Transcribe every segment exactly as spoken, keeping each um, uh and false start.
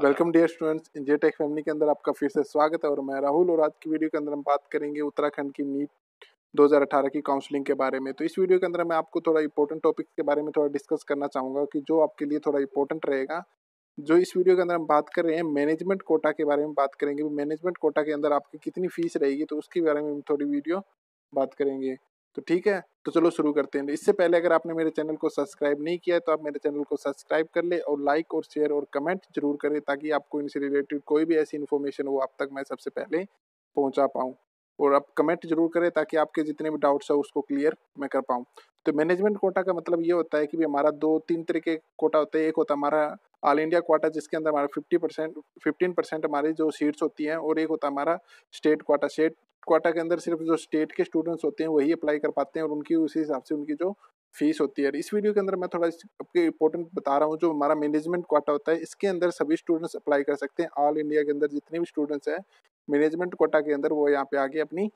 Welcome dear students, India tech family के अंदर आपका फिर से स्वागत है और मैं राहुल और आज की वीडियो के अंदर हम बात करेंगे उत्तराखंड की नीट दो हज़ार अठारह की काउंसलिंग के बारे में। तो इस वीडियो के अंदर मैं आपको थोड़ा इंपॉर्टेंट टॉपिक के बारे में थोड़ा डिस्कस करना चाहूँगा कि जो आपके लिए थोड़ा इंपॉर्टेंट रहेगा। जो इस वीडियो के अंदर हम बात कर रहे हैं मैनेजमेंट कोटा के बारे में बात करेंगे, मैनेजमेंट कोटा के अंदर आपकी कितनी फीस रहेगी तो उसके बारे में हम थोड़ी वीडियो बात करेंगे। तो ठीक है, तो चलो शुरू करते हैं। इससे पहले अगर आपने मेरे चैनल को सब्सक्राइब नहीं किया है तो आप मेरे चैनल को सब्सक्राइब कर ले और लाइक और शेयर और कमेंट जरूर करें ताकि आपको इनसे रिलेटेड कोई भी ऐसी इन्फॉर्मेशन हो आप तक मैं सबसे पहले पहुंचा पाऊँ। और आप कमेंट जरूर करें ताकि आपके जितने भी डाउट्स हो उसको क्लियर मैं कर पाऊँ। तो मैनेजमेंट कोटा का मतलब ये होता है कि भी हमारा दो तीन तरीके कोटा होता है। एक होता है हमारा ऑल इंडिया कोटा जिसके अंदर हमारा फिफ्टी परसेंट फिफ्टीन परसेंट हमारी जो सीट्स होती हैं, और एक होता है हमारा स्टेट कोटा। स्टेट कोटा के अंदर सिर्फ जो स्टेट के स्टूडेंट्स होते हैं वही अप्लाई कर पाते हैं और उनकी उसी हिसाब से उनकी जो फीस होती है। इस वीडियो के अंदर मैं थोड़ा आपके इंपॉर्टेंट बता रहा हूँ। जो हमारा मैनेजमेंट कोटा होता है इसके अंदर सभी स्टूडेंट्स अप्लाई कर सकते हैं। ऑल इंडिया के अंदर जितने भी स्टूडेंट्स हैं मैनेजमेंट कोटा के अंदर वो यहाँ पे आके अपनी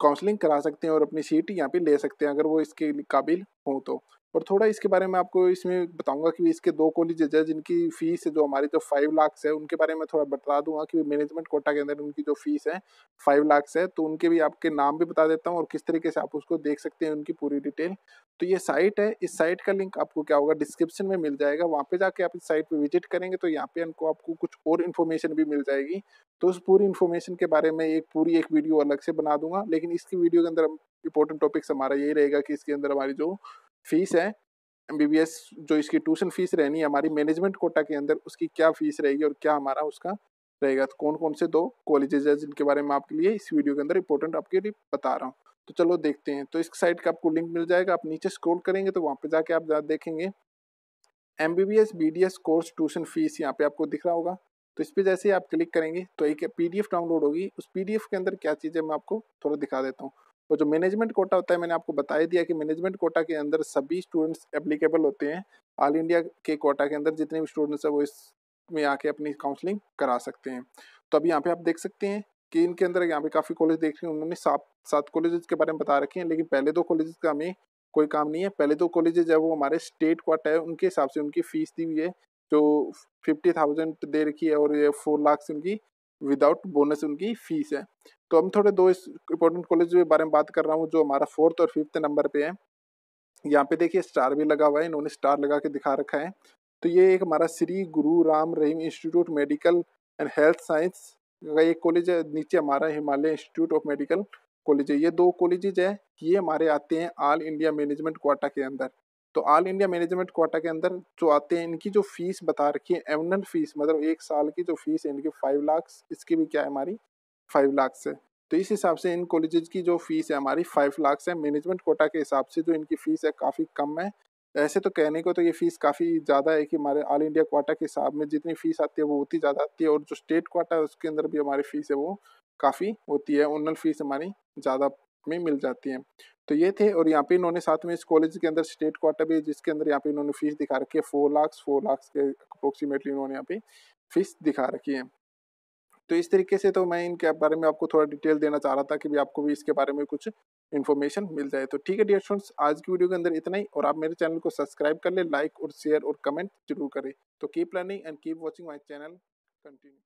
काउंसलिंग करा सकते हैं और अपनी सीट यहाँ पे ले सकते हैं अगर वो इसके काबिल हों तो। और थोड़ा इसके बारे में आपको इसमें बताऊंगा कि इसके दो कॉलेजेज हैं जिनकी फ़ीस जो हमारी जो फाइव लाख्स है उनके बारे में थोड़ा बता दूंगा कि मैनेजमेंट कोटा के अंदर उनकी जो फीस है फाइव लाख्स है। तो उनके भी आपके नाम भी बता देता हूं और किस तरीके से आप उसको देख सकते हैं उनकी पूरी डिटेल। तो ये साइट है, इस साइट का लिंक आपको क्या होगा डिस्क्रिप्शन में मिल जाएगा। वहाँ पर जाके आप इस साइट पर विजिट करेंगे तो यहाँ पे उनको आपको कुछ और इन्फॉर्मेशन भी मिल जाएगी। तो उस पूरी इन्फॉर्मेशन के बारे में एक पूरी एक वीडियो अलग से बना दूंगा, लेकिन इसकी वीडियो के अंदर इंपॉर्टेंट टॉपिक्स हमारा यही रहेगा कि इसके अंदर हमारी जो फीस है एमबीबीएस जो इसकी ट्यूशन फीस रहनी है हमारी मैनेजमेंट कोटा के अंदर उसकी क्या फीस रहेगी और क्या हमारा उसका रहेगा। तो कौन कौन से दो कॉलेजेज है जिनके बारे में आपके लिए इस वीडियो के अंदर इंपॉर्टेंट आपके लिए बता रहा हूँ। तो चलो देखते हैं। तो इस साइट का आपको लिंक मिल जाएगा, आप नीचे स्क्रॉल करेंगे तो वहाँ पे जाके आप देखेंगे MBBS BDS course tuition fees, यहाँ पे आपको दिख रहा होगा। तो इस पर जैसे ही आप क्लिक करेंगे तो एक पीडीएफ डाउनलोड होगी। उस पीडीएफ के अंदर क्या चीज़ है मैं आपको थोड़ा दिखा देता हूँ। और जो मैनेजमेंट कोटा होता है मैंने आपको बताया दिया कि मैनेजमेंट कोटा के अंदर सभी स्टूडेंट्स एप्लीकेबल होते हैं। ऑल इंडिया के कोटा के अंदर जितने भी स्टूडेंट्स हैं वो इसमें आके अपनी काउंसलिंग करा सकते हैं। तो अभी यहाँ पे आप देख सकते हैं कि इनके अंदर यहाँ पे काफ़ी कॉलेज देख रहे हैं, उन्होंने सात सात कॉलेजेस के बारे में बता रखे हैं, लेकिन पहले दो कॉलेजेस का हमें कोई काम नहीं है। पहले दो कॉलेजेज है वो हमारे स्टेट कोटा है, उनके हिसाब से उनकी फ़ीस दी हुई है जो फिफ्टी थाउजेंड दे रखी है और ये फोर लाख उनकी विदाउट बोनस उनकी फीस है। तो हम थोड़े दो इस इंपॉर्टेंट कॉलेज के बारे में बात कर रहा हूँ जो हमारा फोर्थ और फिफ्थ नंबर पे है। यहाँ पे देखिए स्टार भी लगा हुआ है, इन्होंने स्टार लगा के दिखा रखा है। तो ये एक हमारा Shri Guru Ram Rahim institute medical and health science का एक कॉलेज है, नीचे हमारा Himalaya institute of medical college है। ये दो कॉलेजेज है, ये हमारे आते हैं ऑल इंडिया मैनेजमेंट कोटा के अंदर। तो ऑल इंडिया मैनेजमेंट कोटा के अंदर जो आते हैं इनकी जो फीस बता रखी है एनुअल फीस, मतलब एक साल की जो फीस है इनकी फाइव लाख, इसकी भी क्या है हमारी फाइव लाख है। तो इस हिसाब से इन कॉलेजेज की जो फीस है हमारी फाइव लाख है। मैनेजमेंट कोटा के हिसाब से जो इनकी फीस है काफ़ी कम है। ऐसे तो कहने को तो ये फीस काफ़ी ज़्यादा है कि हमारे ऑल इंडिया कोटा के हिसाब में जितनी फीस आती है वो उतनी ज़्यादा आती है, और जो स्टेट कोटा है उसके अंदर भी हमारी फीस है वो काफ़ी होती है, एनुअल फीस हमारी ज़्यादा में मिल जाती है। तो ये थे, और यहाँ पे इन्होंने साथ में इस कॉलेज के अंदर स्टेट कोटा भी जिसके अंदर यहाँ पे इन्होंने फीस दिखा रखी है फोर लाख फोर लाख के अप्रोक्सीमेटली इन्होंने यहाँ पे फीस दिखा रखी है। तो इस तरीके से तो मैं इनके बारे में आपको थोड़ा डिटेल देना चाह रहा था कि भी आपको भी इसके बारे में कुछ इन्फॉर्मेशन मिल जाए। तो ठीक है डियर स्टूडेंट्स, आज की वीडियो के अंदर इतना ही, और आप मेरे चैनल को सब्सक्राइब कर ले, लाइक और शेयर और कमेंट जरूर करें। तो keep learning and keep watching my channel continue.